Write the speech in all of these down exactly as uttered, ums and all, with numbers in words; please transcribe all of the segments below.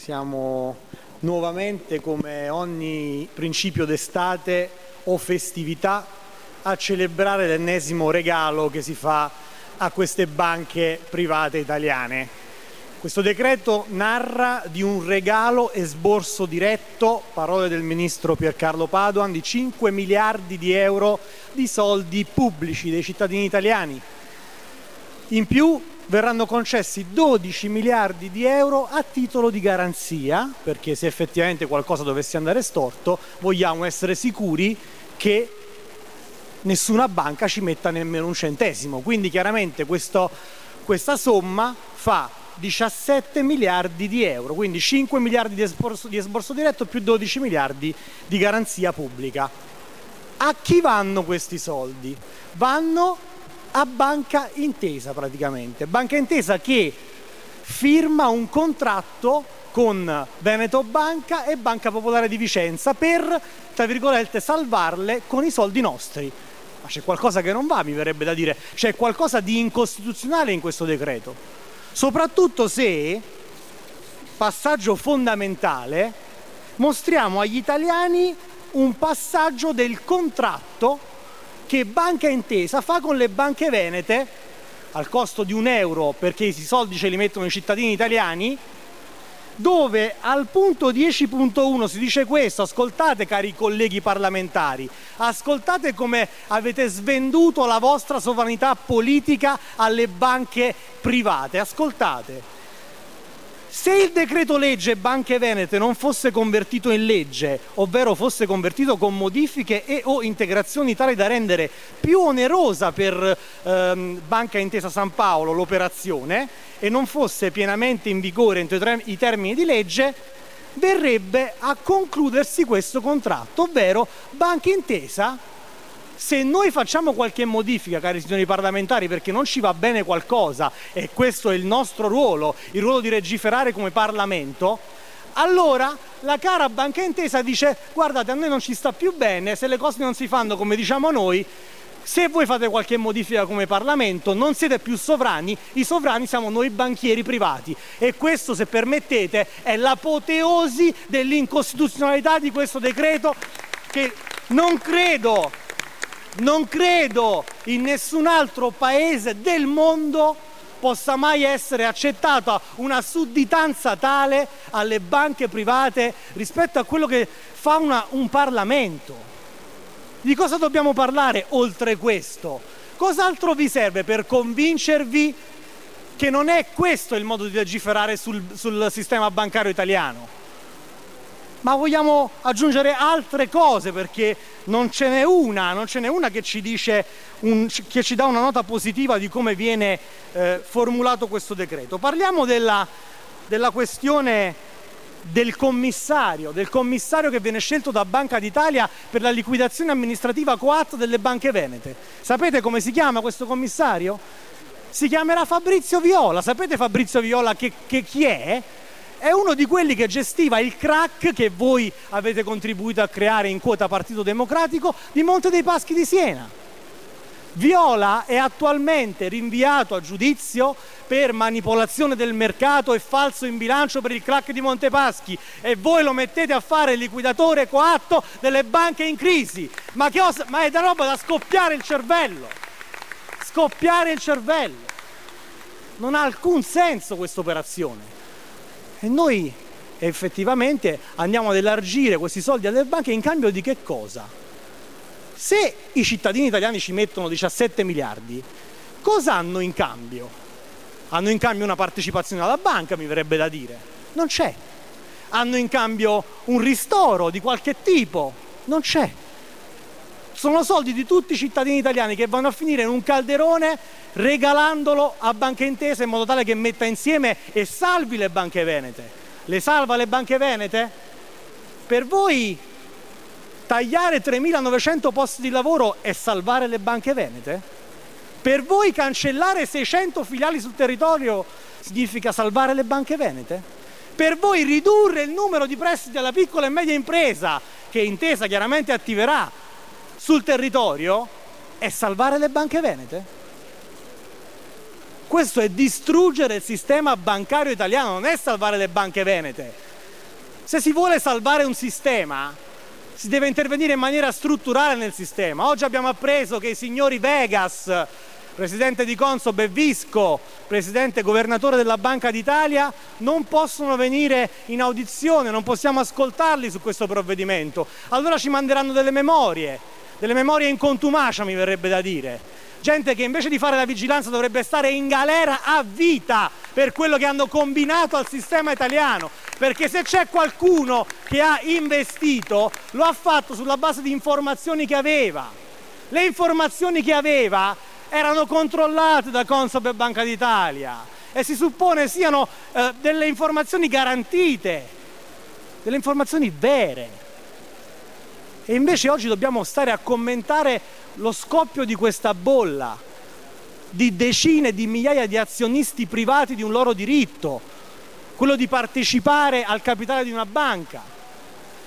Siamo nuovamente, come ogni principio d'estate o festività, a celebrare l'ennesimo regalo che si fa a queste banche private italiane. Questo decreto narra di un regalo esborso diretto, parole del ministro Piercarlo Padoan, di cinque miliardi di euro di soldi pubblici dei cittadini italiani. In più verranno concessi dodici miliardi di euro a titolo di garanzia, perché se effettivamente qualcosa dovesse andare storto, vogliamo essere sicuri che nessuna banca ci metta nemmeno un centesimo. Quindi chiaramente questo, questa somma fa diciassette miliardi di euro, quindi cinque miliardi di esborso, di esborso diretto più dodici miliardi di garanzia pubblica. A chi vanno questi soldi? Vanno a Banca Intesa praticamente, Banca Intesa che firma un contratto con Veneto Banca e Banca Popolare di Vicenza per, tra virgolette, salvarle con i soldi nostri. Ma c'è qualcosa che non va, mi verrebbe da dire, c'è qualcosa di incostituzionale in questo decreto, soprattutto se, passaggio fondamentale, mostriamo agli italiani un passaggio del contratto che Banca Intesa fa con le banche venete al costo di un euro, perché i soldi ce li mettono i cittadini italiani, dove al punto dieci punto uno si dice questo. Ascoltate, cari colleghi parlamentari, ascoltate come avete svenduto la vostra sovranità politica alle banche private. Ascoltate. Se il decreto legge Banche Venete non fosse convertito in legge, ovvero fosse convertito con modifiche e o integrazioni tali da rendere più onerosa per ehm, Banca Intesa San Paolo l'operazione, e non fosse pienamente in vigore entro i, tre, i termini di legge, verrebbe a concludersi questo contratto, ovvero Banca Intesa, se noi facciamo qualche modifica, cari signori parlamentari, perché non ci va bene qualcosa, e questo è il nostro ruolo, il ruolo di legiferare come Parlamento, allora la cara Banca Intesa dice: guardate, a noi non ci sta più bene, se le cose non si fanno come diciamo noi, se voi fate qualche modifica come Parlamento non siete più sovrani, i sovrani siamo noi banchieri privati. E questo, se permettete, è l'apoteosi dell'incostituzionalità di questo decreto, che non credo... Non credo in nessun altro paese del mondo possa mai essere accettata una sudditanza tale alle banche private rispetto a quello che fa una, un Parlamento. Di cosa dobbiamo parlare oltre questo? Cos'altro vi serve per convincervi che non è questo il modo di legiferare sul, sul sistema bancario italiano? Ma vogliamo aggiungere altre cose, perché non ce n'è una, non ce n'è una che ci dice un, che ci dà una nota positiva di come viene eh, formulato questo decreto. Parliamo della, della questione del commissario, del commissario che viene scelto da Banca d'Italia per la liquidazione amministrativa coatta delle banche venete. Sapete come si chiama questo commissario? Si chiamerà Fabrizio Viola. Sapete Fabrizio Viola che, che chi è? È uno di quelli che gestiva il crack che voi avete contribuito a creare in quota Partito Democratico di Monte dei Paschi di Siena. Viola è attualmente rinviato a giudizio per manipolazione del mercato e falso in bilancio per il crack di Monte Paschi, e voi lo mettete a fare il liquidatore coatto delle banche in crisi. Ma, che os- ma è da roba da scoppiare il cervello. Scoppiare il cervello. Non ha alcun senso questa operazione. E noi effettivamente andiamo ad elargire questi soldi alle banche in cambio di che cosa? Se i cittadini italiani ci mettono diciassette miliardi, cosa hanno in cambio? Hanno in cambio una partecipazione alla banca, mi verrebbe da dire. Non c'è. Hanno in cambio un ristoro di qualche tipo. Non c'è. Sono soldi di tutti i cittadini italiani che vanno a finire in un calderone, regalandolo a Banca Intesa in modo tale che metta insieme e salvi le banche venete. Le salva le banche venete? Per voi tagliare tremilanovecento posti di lavoro è salvare le banche venete? Per voi cancellare seicento filiali sul territorio significa salvare le banche venete? Per voi ridurre il numero di prestiti alla piccola e media impresa, che Intesa chiaramente attiverà sul territorio, è salvare le banche venete? Questo è distruggere il sistema bancario italiano, non è salvare le banche venete. Se si vuole salvare un sistema, si deve intervenire in maniera strutturale nel sistema. Oggi abbiamo appreso che i signori Vegas, presidente di Consob, e Visco, presidente e governatore della Banca d'Italia, non possono venire in audizione, non possiamo ascoltarli su questo provvedimento. Allora ci manderanno delle memorie, delle memorie in contumacia, mi verrebbe da dire. Gente che invece di fare la vigilanza dovrebbe stare in galera a vita per quello che hanno combinato al sistema italiano, perché se c'è qualcuno che ha investito, lo ha fatto sulla base di informazioni che aveva. Le informazioni che aveva erano controllate da Consob e Banca d'Italia e si suppone siano eh, delle informazioni garantite, delle informazioni vere. E invece oggi dobbiamo stare a commentare lo scoppio di questa bolla di decine di migliaia di azionisti privati di un loro diritto, quello di partecipare al capitale di una banca,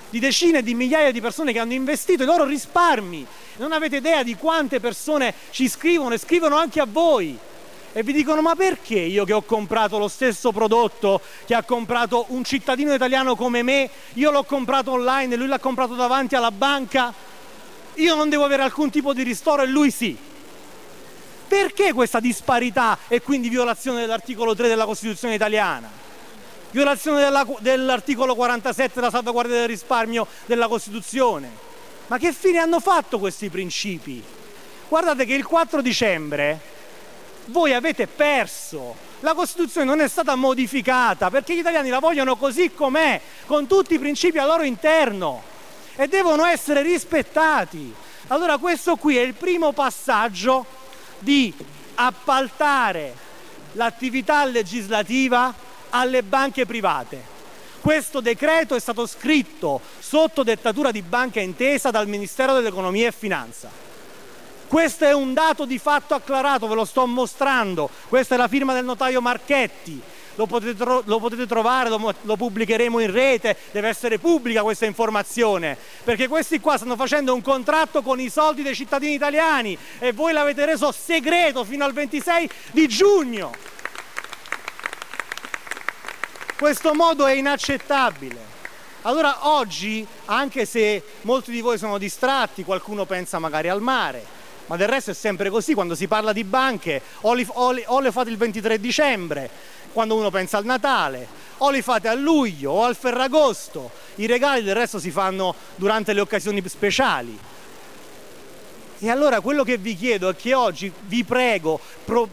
di decine di migliaia di persone che hanno investito i loro risparmi. Non avete idea di quante persone ci scrivono e scrivono anche a voi e vi dicono: ma perché io che ho comprato lo stesso prodotto che ha comprato un cittadino italiano come me, io l'ho comprato online e lui l'ha comprato davanti alla banca, io non devo avere alcun tipo di ristoro e lui sì? Perché questa disparità e quindi violazione dell'articolo tre della Costituzione italiana? Violazione dell'articolo quarantasette della salvaguardia del risparmio della Costituzione. Ma che fine hanno fatto questi principi? Guardate che il quattro dicembre voi avete perso. La Costituzione non è stata modificata perché gli italiani la vogliono così com'è, con tutti i principi al loro interno, e devono essere rispettati. Allora questo qui è il primo passaggio di appaltare l'attività legislativa alle banche private. Questo decreto è stato scritto sotto dettatura di Banca Intesa dal Ministero dell'Economia e Finanza. Questo è un dato di fatto acclarato, ve lo sto mostrando. Questa è la firma del notaio Marchetti. Lo potete, tro lo potete trovare, lo, lo pubblicheremo in rete, deve essere pubblica questa informazione, perché questi qua stanno facendo un contratto con i soldi dei cittadini italiani e voi l'avete reso segreto fino al ventisei di giugno. Questo modo è inaccettabile. Allora oggi, anche se molti di voi sono distratti, qualcuno pensa magari al mare, ma del resto è sempre così quando si parla di banche, o, li, o, li, o le fate il ventitré dicembre, quando uno pensa al Natale, o li fate a luglio o al Ferragosto, i regali del resto si fanno durante le occasioni speciali. E allora quello che vi chiedo è che oggi, vi prego,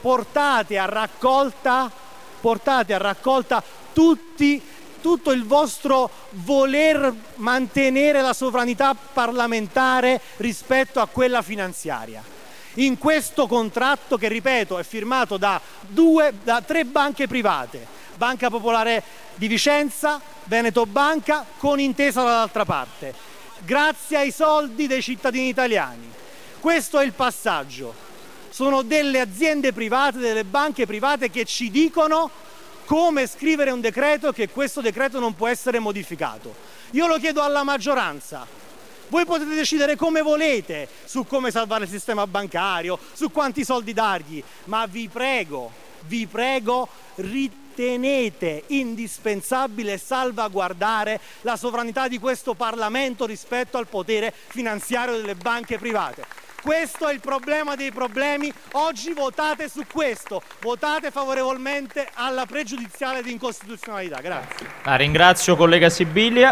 portate a raccolta, portate a raccolta Tutti, tutto il vostro voler mantenere la sovranità parlamentare rispetto a quella finanziaria in questo contratto che, ripeto, è firmato da, due, da tre banche private: Banca Popolare di Vicenza, Veneto Banca, con Intesa dall'altra parte, grazie ai soldi dei cittadini italiani. Questo è il passaggio. Sono delle aziende private, delle banche private che ci dicono come scrivere un decreto, che questo decreto non può essere modificato. Io lo chiedo alla maggioranza. Voi potete decidere come volete su come salvare il sistema bancario, su quanti soldi dargli, ma vi prego, vi prego, ritenete indispensabile salvaguardare la sovranità di questo Parlamento rispetto al potere finanziario delle banche private. Questo è il problema dei problemi. Oggi votate su questo, votate favorevolmente alla pregiudiziale di incostituzionalità. Grazie. La ringrazio, collega Sibilia.